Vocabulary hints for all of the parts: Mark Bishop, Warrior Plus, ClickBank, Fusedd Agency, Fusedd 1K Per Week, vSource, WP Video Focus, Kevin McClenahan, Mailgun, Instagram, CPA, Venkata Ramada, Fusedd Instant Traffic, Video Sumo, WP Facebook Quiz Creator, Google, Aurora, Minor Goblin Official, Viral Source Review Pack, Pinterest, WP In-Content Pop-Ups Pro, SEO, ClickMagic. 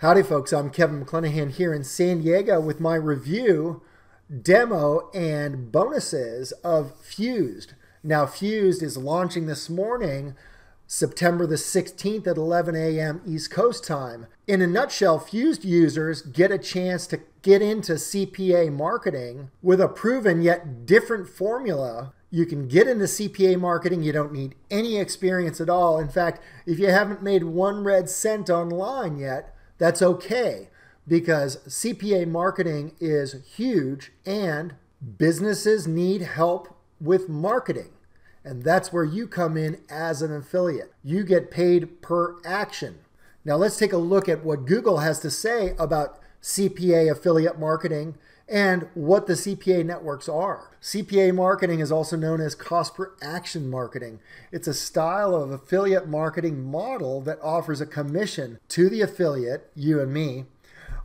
Howdy folks, I'm Kevin McClenahan here in San Diego with my review, demo, and bonuses of Fusedd. Now Fusedd is launching this morning, September the 16th at 11 a.m. East Coast time. In a nutshell, Fusedd users get a chance to get into CPA marketing with a proven yet different formula. You can get into CPA marketing. You don't need any experience at all. In fact, if you haven't made one red cent online yet, that's okay, because CPA marketing is huge and businesses need help with marketing. And that's where you come in as an affiliate. You get paid per action. Now let's take a look at what Google has to say about CPA affiliate marketing and what the CPA networks are. CPA marketing is also known as cost per action marketing. It's a style of affiliate marketing model that offers a commission to the affiliate, you and me.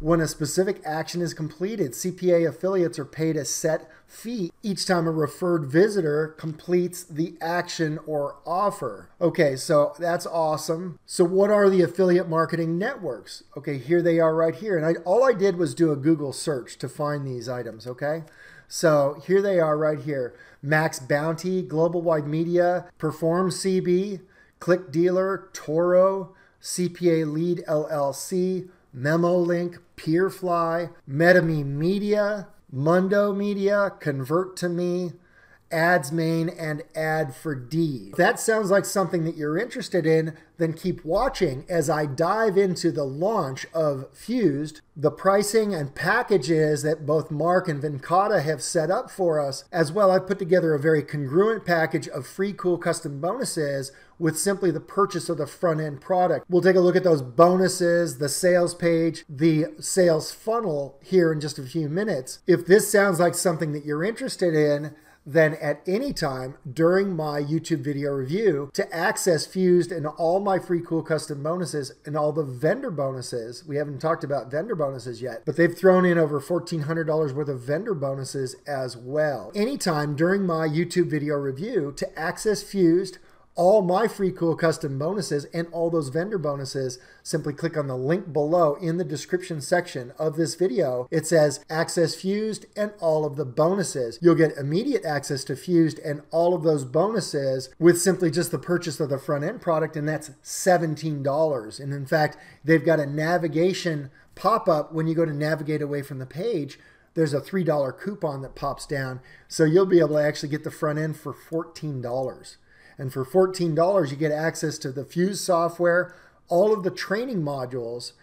When a specific action is completed, CPA affiliates are paid a set fee each time a referred visitor completes the action or offer. Okay, so that's awesome. So what are the affiliate marketing networks? Okay, here they are right here. And all I did was do a Google search to find these items, okay? So here they are right here. Max Bounty, Global Wide Media, Perform CB, Click Dealer, Toro, CPA Lead LLC, MemoLink, Peerfly, MetaMe Media, Mundo Media, ConvertToMe, AdsMain, and Ad4D. If that sounds like something that you're interested in, then keep watching as I dive into the launch of Fusedd, the pricing and packages that both Mark and Venkata have set up for us. As well, I've put together a very congruent package of free cool custom bonuses with simply the purchase of the front-end product. We'll take a look at those bonuses, the sales page, the sales funnel here in just a few minutes. If this sounds like something that you're interested in, then at any time during my YouTube video review, to access Fusedd and all my free cool custom bonuses and all the vendor bonuses. We haven't talked about vendor bonuses yet, but they've thrown in over $1,400 worth of vendor bonuses as well. Anytime during my YouTube video review, to access Fusedd, all my free cool custom bonuses and all those vendor bonuses, simply click on the link below in the description section of this video. It says access Fusedd and all of the bonuses. You'll get immediate access to Fusedd and all of those bonuses with simply just the purchase of the front end product, and that's $17. And in fact, they've got a navigation pop-up. When you go to navigate away from the page, there's a $3 coupon that pops down. So you'll be able to actually get the front end for $14. And for $14, you get access to the Fusedd software, all of the training modules,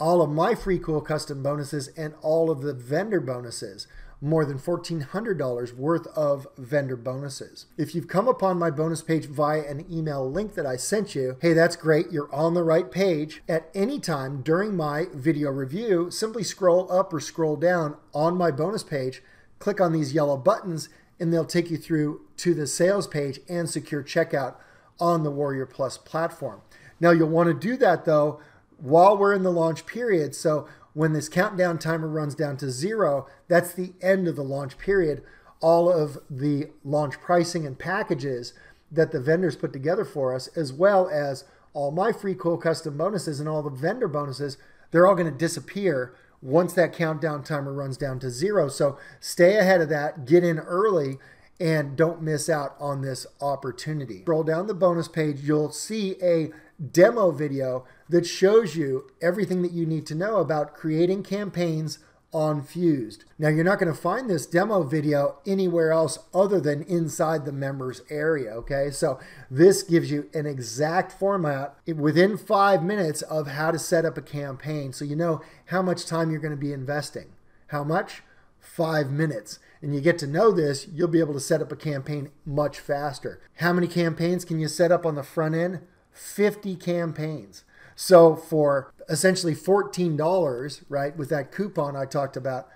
all of my free cool custom bonuses, and all of the vendor bonuses. More than $1,400 worth of vendor bonuses. If you've come upon my bonus page via an email link that I sent you, hey, that's great, you're on the right page. At any time during my video review, simply scroll up or scroll down on my bonus page, click on these yellow buttons, and they'll take you through to the sales page and secure checkout on the Warrior Plus platform. Now you'll want to do that though while we're in the launch period. So when this countdown timer runs down to 0, that's the end of the launch period. All of the launch pricing and packages that the vendors put together for us, as well as all my free cool custom bonuses and all the vendor bonuses, they're all going to disappear once that countdown timer runs down to 0. So stay ahead of that, get in early, and don't miss out on this opportunity. Scroll down the bonus page, you'll see a demo video that shows you everything that you need to know about creating campaigns on Fusedd. Now you're not going to find this demo video anywhere else other than inside the members area, okay? So this gives you an exact format within 5 minutes of how to set up a campaign, so you know how much time you're going to be investing. How much? 5 minutes. And you get to know this, you'll be able to set up a campaign much faster. How many campaigns can you set up on the front end? 50 campaigns. So for essentially $14, right, with that coupon I talked about,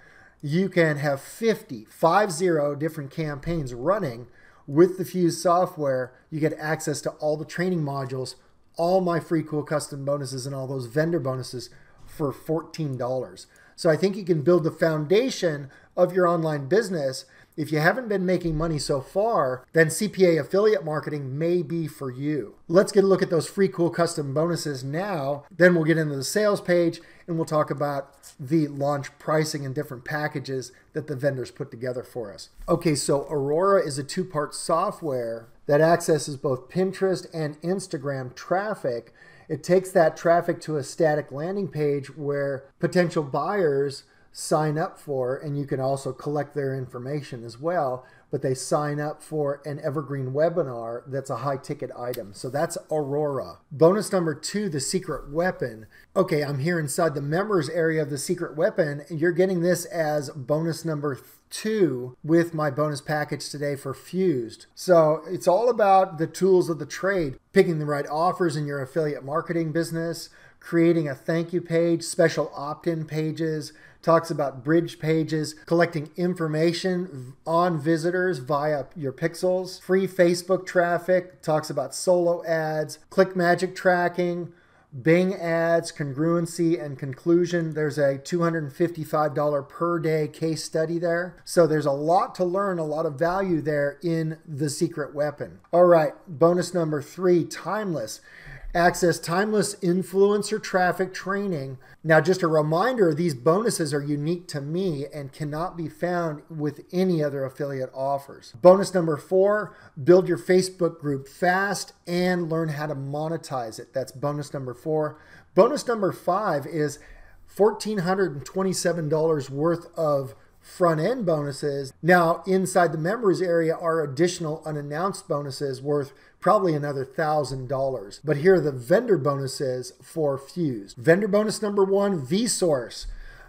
you can have 50 different campaigns running with the Fusedd software. You get access to all the training modules, all my free cool custom bonuses, and all those vendor bonuses for $14. So I think you can build the foundation of your online business. If you haven't been making money so far, then CPA affiliate marketing may be for you. Let's get a look at those free cool custom bonuses now. Then we'll get into the sales page and we'll talk about the launch pricing and different packages that the vendors put together for us. Okay, so Aurora is a two-part software that accesses both Pinterest and Instagram traffic. It takes that traffic to a static landing page where potential buyers sign up for, and you can also collect their information as well, but they sign up for an evergreen webinar that's a high ticket item. So that's Aurora. Bonus number two, the secret weapon. Okay, I'm here inside the members area of the secret weapon, and you're getting this as bonus number two with my bonus package today for Fusedd. So it's all about the tools of the trade, picking the right offers in your affiliate marketing business, creating a thank you page, special opt-in pages, talks about bridge pages, collecting information on visitors via your pixels, free Facebook traffic, talks about solo ads, ClickMagic tracking, Bing ads, congruency and conclusion. There's a $255 per day case study there. So there's a lot to learn, a lot of value there in the secret weapon. All right, bonus number three, timeless. Access timeless influencer traffic training. Now, just a reminder, these bonuses are unique to me and cannot be found with any other affiliate offers. Bonus number four, build your Facebook group fast and learn how to monetize it. That's bonus number four. Bonus number five is $1,427 worth of front end bonuses. Now, inside the members area are additional unannounced bonuses worth probably another $1,000. But here are the vendor bonuses for Fusedd. Vendor bonus number one, vSource.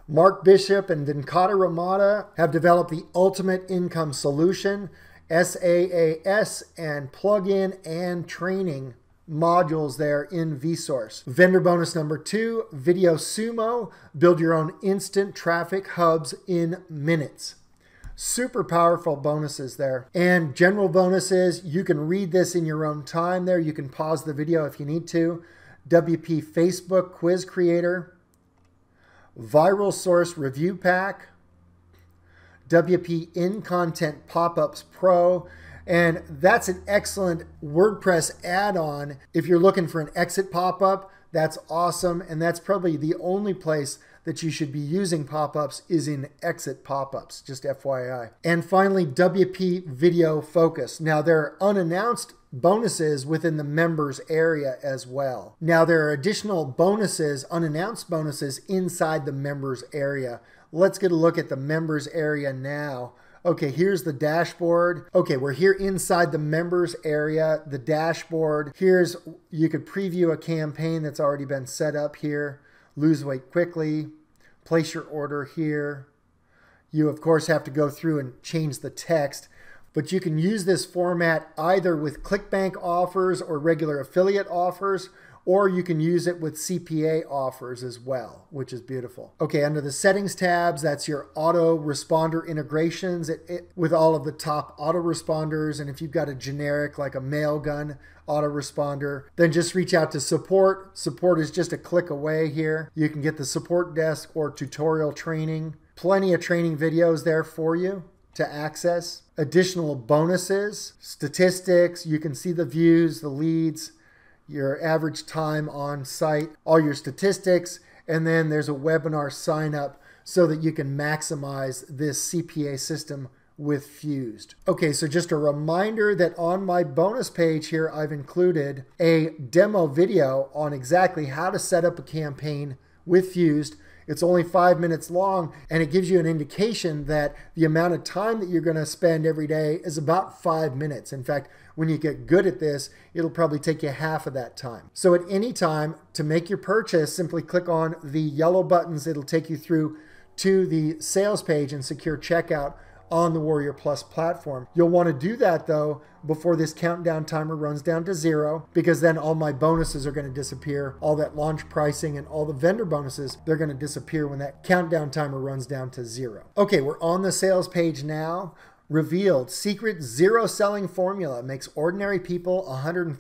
Mark Bishop and Venkata Ramada have developed the ultimate income solution, SaaS and plugin and training modules there in vSource. Vendor bonus number two, Video Sumo, build your own instant traffic hubs in minutes. Super powerful bonuses there. And general bonuses, you can read this in your own time there. You can pause the video if you need to. WP Facebook Quiz Creator, Viral Source Review Pack, WP In-Content Pop-Ups Pro, and that's an excellent WordPress add-on. If you're looking for an exit pop-up, that's awesome. And that's probably the only place that you should be using pop-ups is in exit pop-ups, just FYI. And finally, WP Video Focus. Now there are unannounced bonuses within the members area as well. Now there are additional bonuses, unannounced bonuses inside the members area. Let's get a look at the members area now. Okay, here's the dashboard. Okay, we're here inside the members area, the dashboard. Here's, you could preview a campaign that's already been set up here. Lose weight quickly, place your order here. You of course have to go through and change the text, but you can use this format either with ClickBank offers or regular affiliate offers, or you can use it with CPA offers as well, which is beautiful. Okay, under the settings tabs, that's your autoresponder integrations with all of the top autoresponders. And if you've got a generic like a Mailgun autoresponder, then just reach out to support. Support is just a click away here. You can get the support desk or tutorial training. Plenty of training videos there for you to access. Additional bonuses, statistics, you can see the views, the leads, your average time on site, all your statistics, and then there's a webinar sign up so that you can maximize this CPA system with Fusedd. Okay, so just a reminder that on my bonus page here, I've included a demo video on exactly how to set up a campaign with Fusedd. It's only 5 minutes long, and it gives you an indication that the amount of time that you're going to spend every day is about 5 minutes. In fact, when you get good at this, it'll probably take you half of that time. So at any time to make your purchase, simply click on the yellow buttons. It'll take you through to the sales page and secure checkout on the Warrior Plus platform. You'll want to do that though before this countdown timer runs down to zero, because then all my bonuses are going to disappear. All that launch pricing and all the vendor bonuses, they're going to disappear when that countdown timer runs down to zero. Okay, we're on the sales page now. Revealed secret zero selling formula makes ordinary people $136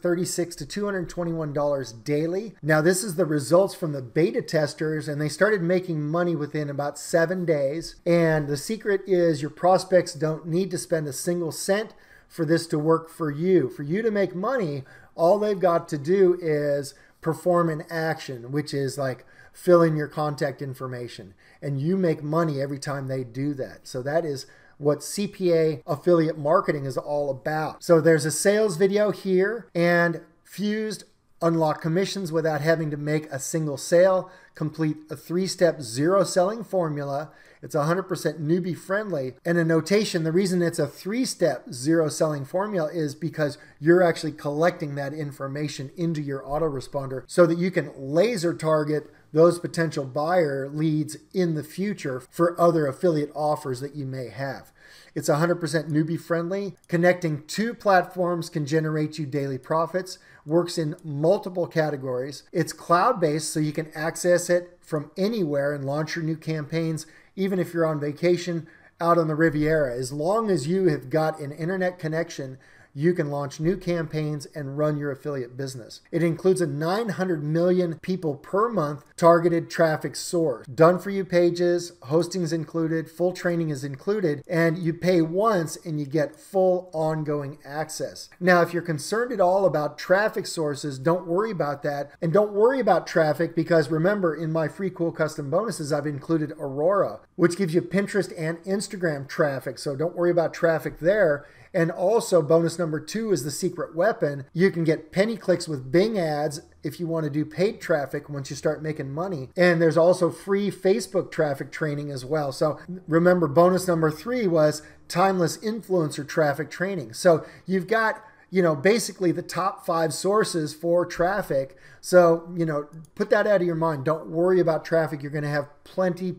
to $221 daily. Now this is the results from the beta testers, and they started making money within about 7 days. And the secret is your prospects don't need to spend a single cent for this to work for you. For you to make money, all they've got to do is perform an action, which is like fill in your contact information. And you make money every time they do that. So that is what CPA affiliate marketing is all about. So there's a sales video here, and Fusedd unlock commissions without having to make a single sale, complete a 3-step zero selling formula. It's 100% newbie friendly. And a notation, the reason it's a 3-step zero selling formula is because you're actually collecting that information into your autoresponder so that you can laser target those potential buyer leads in the future for other affiliate offers that you may have. It's 100% newbie friendly. Connecting two platforms can generate you daily profits. Works in multiple categories. It's cloud-based, so you can access it from anywhere and launch your new campaigns, even if you're on vacation out on the Riviera. As long as you have got an internet connection, you can launch new campaigns and run your affiliate business. It includes a 900 million people per month targeted traffic source. Done for you pages, hosting's included, full training is included, and you pay once and you get full ongoing access. Now, if you're concerned at all about traffic sources, don't worry about that. And don't worry about traffic, because remember, in my free cool custom bonuses, I've included Aurora, which gives you Pinterest and Instagram traffic. So don't worry about traffic there. And also, bonus number 2 is the secret weapon. You can get penny clicks with Bing ads if you want to do paid traffic once you start making money. And there's also free Facebook traffic training as well. So remember, bonus number 3 was timeless influencer traffic training. So you've got, you know, basically the top 5 sources for traffic. So, you know, put that out of your mind. Don't worry about traffic. You're going to have plenty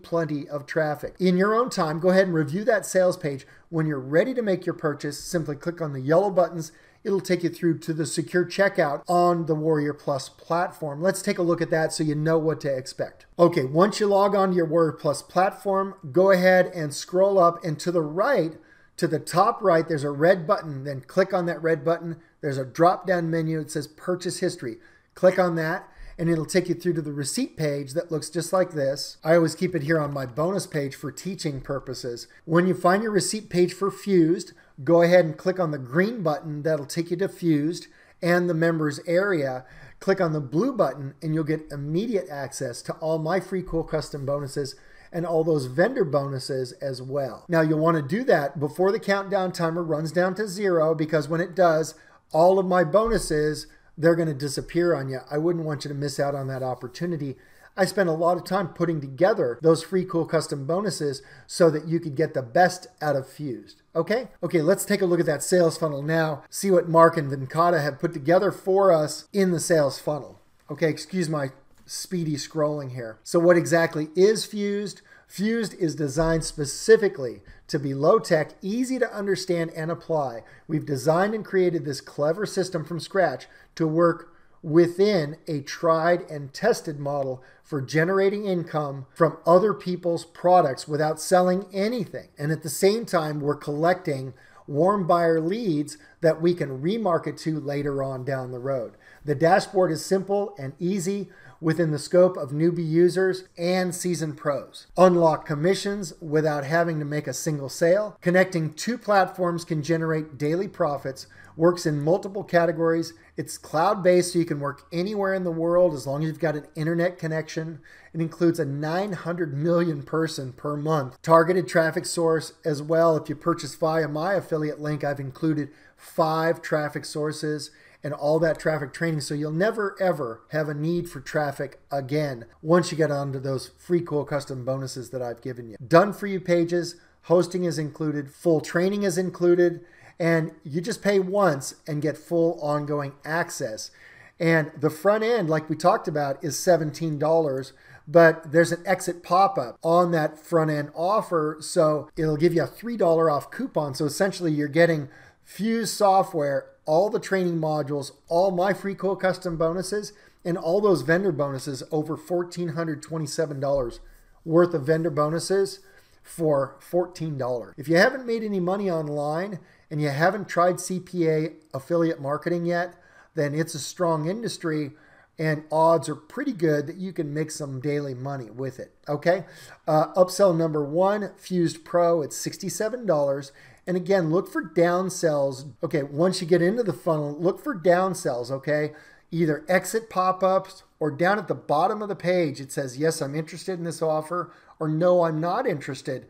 of traffic. In your own time, go ahead and review that sales page. When you're ready to make your purchase, simply click on the yellow buttons. It'll take you through to the secure checkout on the Warrior Plus platform. Let's take a look at that so you know what to expect. Okay, once you log on to your Warrior Plus platform, go ahead and scroll up, and to the right, to the top right, there's a red button. Then click on that red button. There's a drop-down menu. It says Purchase History. Click on that, and it'll take you through to the receipt page that looks just like this. I always keep it here on my bonus page for teaching purposes. When you find your receipt page for Fusedd, go ahead and click on the green button. That'll take you to Fusedd and the members area. Click on the blue button, and you'll get immediate access to all my free cool custom bonuses and all those vendor bonuses as well. Now you'll want to do that before the countdown timer runs down to 0, because when it does, all of my bonuses, they're going to disappear on you. I wouldn't want you to miss out on that opportunity. I spent a lot of time putting together those free cool custom bonuses so that you could get the best out of Fusedd. Okay, let's take a look at that sales funnel now, see what Mark and Venkata have put together for us in the sales funnel. Okay, excuse my speedy scrolling here. So what exactly is Fusedd? Fusedd is designed specifically to be low-tech, easy to understand and apply. We've designed and created this clever system from scratch to work within a tried and tested model for generating income from other people's products without selling anything. And at the same time, we're collecting warm buyer leads that we can remarket to later on down the road. The dashboard is simple and easy, within the scope of newbie users and seasoned pros. Unlock commissions without having to make a single sale. Connecting two platforms can generate daily profits. Works in multiple categories. It's cloud-based, so you can work anywhere in the world as long as you've got an internet connection. It includes a 900 million person per month targeted traffic source as well. If you purchase via my affiliate link, I've included 5 traffic sources and all that traffic training, so you'll never ever have a need for traffic again once you get onto those free cool custom bonuses that I've given you. Done for you pages, hosting is included, full training is included, and you just pay once and get full ongoing access. And the front end, like we talked about, is $17, but there's an exit pop-up on that front end offer, so it'll give you a $3 off coupon. So essentially you're getting Fusedd software, all the training modules, all my free cool custom bonuses, and all those vendor bonuses, over $1,427 worth of vendor bonuses for $14. If you haven't made any money online and you haven't tried CPA affiliate marketing yet, then it's a strong industry and odds are pretty good that you can make some daily money with it, okay? Upsell number one, Fusedd Pro, it's $67. And again, look for downsells. Okay, once you get into the funnel, look for downsells, okay? Either exit pop-ups or down at the bottom of the page, it says, yes, I'm interested in this offer, or no, I'm not interested.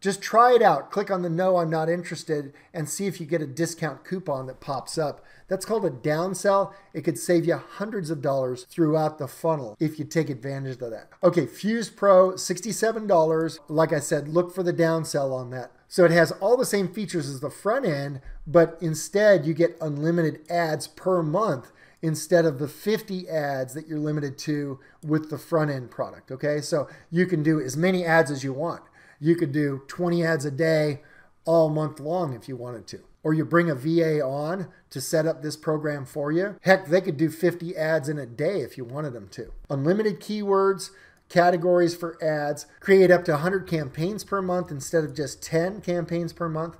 Just try it out. Click on the no, I'm not interested, and see if you get a discount coupon that pops up. That's called a downsell. It could save you hundreds of dollars throughout the funnel if you take advantage of that. Okay, Fusedd Pro, $67. Like I said, look for the downsell on that. So it has all the same features as the front end, but instead you get unlimited ads per month instead of the 50 ads that you're limited to with the front end product, okay? So you can do as many ads as you want. You could do 20 ads a day all month long if you wanted to. Or you bring a VA on to set up this program for you. Heck, they could do 50 ads in a day if you wanted them to. Unlimited keywords, categories for ads, create up to 100 campaigns per month instead of just 10 campaigns per month.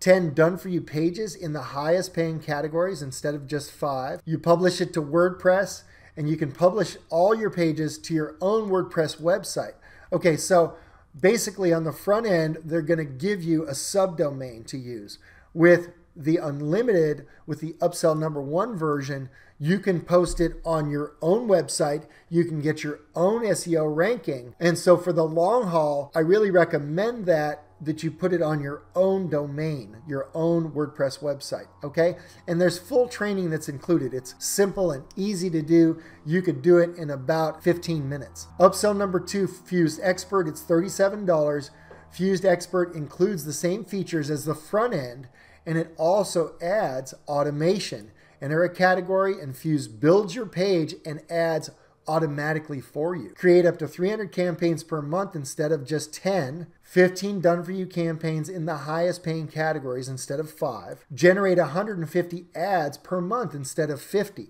10 done-for-you pages in the highest paying categories instead of just 5. You publish it to WordPress, and you can publish all your pages to your own WordPress website. Okay, so basically on the front end, they're gonna give you a subdomain to use. With the unlimited, with the upsell number one version, you can post it on your own website. You can get your own SEO ranking. And so for the long haul, I really recommend that you put it on your own domain, your own WordPress website, okay? And there's full training that's included. It's simple and easy to do. You could do it in about 15 minutes. Upsell number two, Fusedd Expert, it's $37. Fusedd Expert includes the same features as the front end, and it also adds automation. Enter a category and Fusedd builds your page and adds automatically for you. Create up to 300 campaigns per month instead of just 10, 15 done-for-you campaigns in the highest paying categories instead of 5, generate 150 ads per month instead of 50,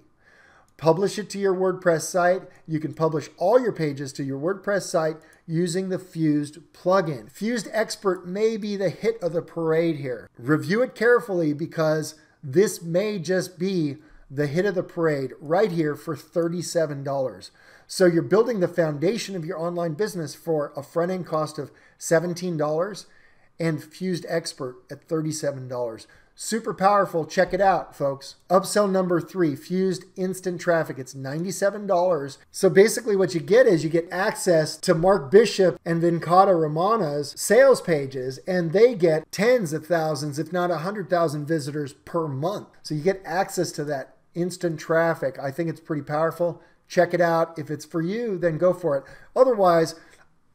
publish it to your WordPress site. You can publish all your pages to your WordPress site using the Fusedd plugin. Fusedd Expert may be the hit of the parade here. Review it carefully because this may just be the hit of the parade right here for $37. So you're building the foundation of your online business for a front-end cost of $17 and Fusedd Expert at $37. Super powerful. Check it out, folks. Upsell number three, Fusedd Instant Traffic. It's $97. So basically what you get is you get access to Mark Bishop and Venkata Ramada's sales pages, and they get tens of thousands, if not 100,000 visitors per month. So you get access to that instant traffic. I think it's pretty powerful. Check it out. If it's for you, then go for it. Otherwise,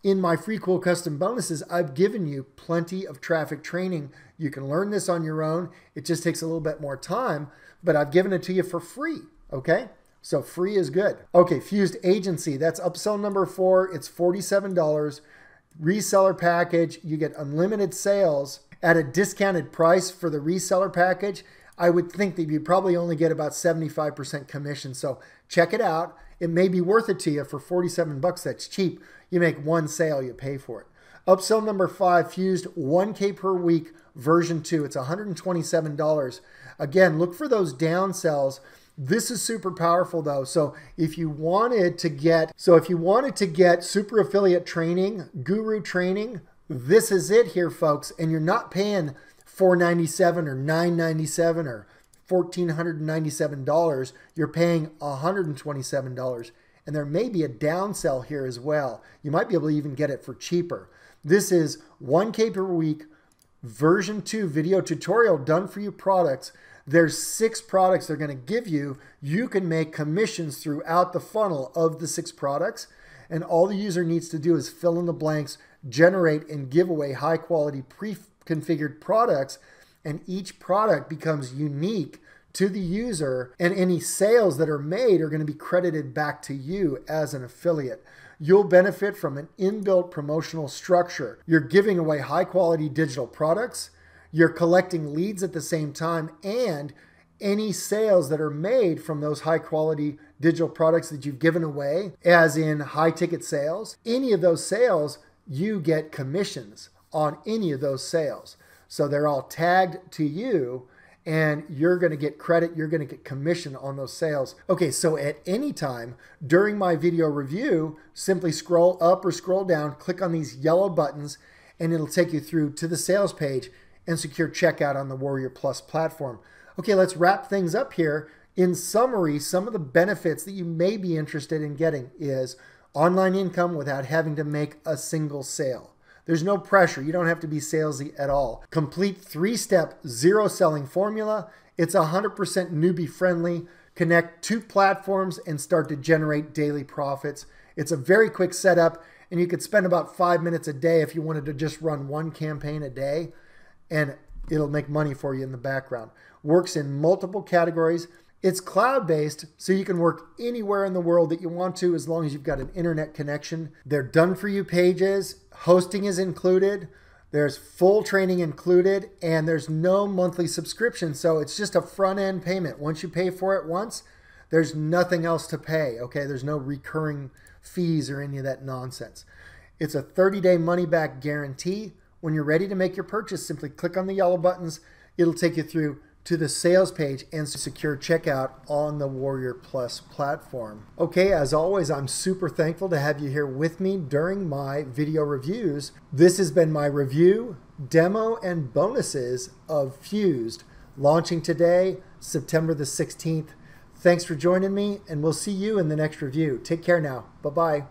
in my free cool custom bonuses, I've given you plenty of traffic training. You can learn this on your own. It just takes a little bit more time, but I've given it to you for free, okay? So free is good. Okay, Fusedd Agency, that's upsell number four. It's $47. Reseller package, you get unlimited sales at a discounted price for the reseller package. I would think that you probably only get about 75% commission. So check it out. It may be worth it to you for 47 bucks. That's cheap. You make one sale, you pay for it. Upsell number five, Fusedd 1K per week version 2. It's $127. Again, look for those downsells. This is super powerful though. So if you wanted to get super affiliate training, guru training, this is it here, folks. And you're not paying $497 or $997 or $1,497, you're paying $127. And there may be a downsell here as well. You might be able to even get it for cheaper. This is 1K per week, version 2 video tutorial done for you products. There's 6 products they're gonna give you. You can make commissions throughout the funnel of the 6 products. And all the user needs to do is fill in the blanks, generate and give away high quality pre-configured products, and each product becomes unique to the user, and any sales that are made are going to be credited back to you as an affiliate. You'll benefit from an inbuilt promotional structure. You're giving away high quality digital products, you're collecting leads at the same time, and any sales that are made from those high quality digital products that you've given away, as in high ticket sales, any of those sales, you get commissions on any of those sales. So they're all tagged to you, and you're going to get credit, you're going to get commission on those sales. Okay, so at any time during my video review, simply scroll up or scroll down, click on these yellow buttons, and it'll take you through to the sales page and secure checkout on the Warrior Plus platform. Okay, let's wrap things up here. In summary, some of the benefits that you may be interested in getting is online income without having to make a single sale. There's no pressure. You don't have to be salesy at all. Complete three-step zero selling formula. It's 100% newbie friendly. Connect two platforms and start to generate daily profits. It's a very quick setup, and you could spend about 5 minutes a day if you wanted to just run one campaign a day, and it'll make money for you in the background. Works in multiple categories. It's cloud-based, so you can work anywhere in the world that you want to, as long as you've got an internet connection. They're done-for-you pages. Hosting is included. There's full training included, and there's no monthly subscription, so it's just a front-end payment. Once you pay for it once, there's nothing else to pay, okay? There's no recurring fees or any of that nonsense. It's a 30-day money-back guarantee. When you're ready to make your purchase, simply click on the yellow buttons. It'll take you through to the sales page and secure checkout on the Warrior Plus platform. Okay, as always, I'm super thankful to have you here with me during my video reviews. This has been my review, demo, and bonuses of Fusedd, launching today, September the 16th. Thanks for joining me, and we'll see you in the next review. Take care now. Bye-bye.